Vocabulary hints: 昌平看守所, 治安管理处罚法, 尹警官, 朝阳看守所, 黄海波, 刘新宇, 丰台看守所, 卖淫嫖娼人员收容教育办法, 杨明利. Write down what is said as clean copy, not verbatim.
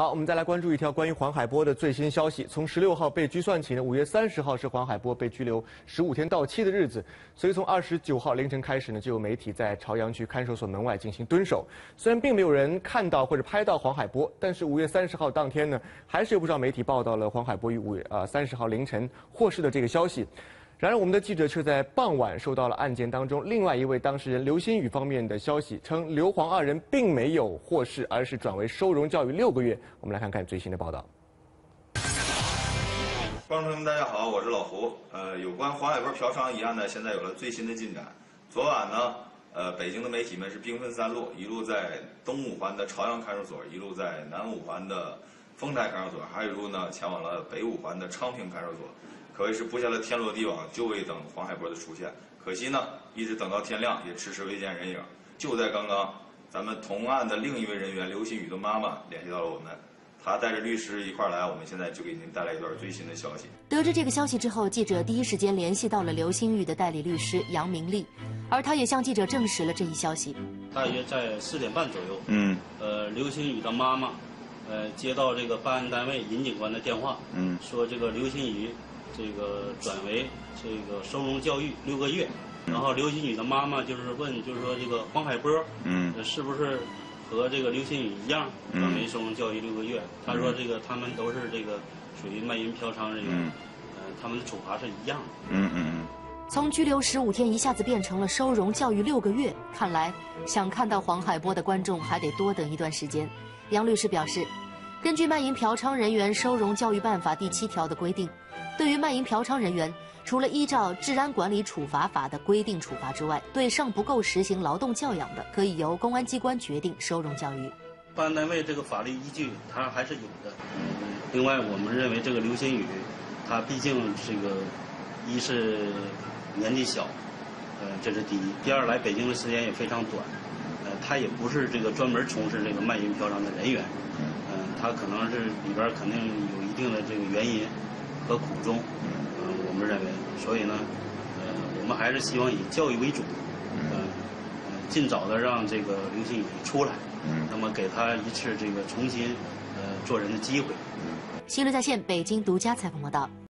好，我们再来关注一条关于黄海波的最新消息。从16号被拘算起呢，5月30号是黄海波被拘留15天到期的日子，所以从29号凌晨开始呢，就有媒体在朝阳区看守所门外进行蹲守。虽然并没有人看到或者拍到黄海波，但是5月30号当天呢，还是有不少媒体报道了黄海波于5月30号凌晨获释的这个消息。 然而，我们的记者却在傍晚收到了案件当中另外一位当事人刘新宇方面的消息，称刘黄二人并没有获释，而是转为收容教育6个月。我们来看看最新的报道。观众朋友们，大家好，我是老胡。有关黄海波嫖娼一案呢，现在有了最新的进展。昨晚呢，北京的媒体们是兵分三路，一路在东五环的朝阳看守所，一路在南五环的丰台看守所，还有一路呢前往了北五环的昌平看守所。 可谓是布下了天罗地网，就为等黄海波的出现。可惜呢，一直等到天亮，也迟迟未见人影。就在刚刚，咱们同案的另一位人员刘新宇的妈妈联系到了我们，她带着律师一块来，我们现在就给您带来一段最新的消息。得知这个消息之后，记者第一时间联系到了刘新宇的代理律师杨明利，而他也向记者证实了这一消息。大约在4点半左右，刘新宇的妈妈，接到这个办案单位尹警官的电话，说这个刘新宇。 这个转为这个收容教育6个月，然后刘新宇的妈妈就是问，就是说这个黄海波，是不是和这个刘新宇一样转为收容教育6个月？他说这个他们都是这个属于卖淫嫖娼这个，他们的处罚是一样的。从拘留15天一下子变成了收容教育6个月，看来想看到黄海波的观众还得多等一段时间。杨律师表示，根据《卖淫嫖娼人员收容教育办法》第7条的规定。 对于卖淫嫖娼人员，除了依照《治安管理处罚法》的规定处罚之外，对尚不够实行劳动教养的，可以由公安机关决定收容教育。办案单位这个法律依据它还是有的。另外，我们认为这个刘新宇，他毕竟这个一是年纪小，这是第一；第二，来北京的时间也非常短，他也不是这个专门从事这个卖淫嫖娼的人员，他可能是里边肯定有一定的这个原因。 和苦衷，我们认为，所以呢，我们还是希望以教育为主，尽早的让这个刘新宇出来，那么给他一次这个重新做人的机会。新闻在线，北京独家采访报道。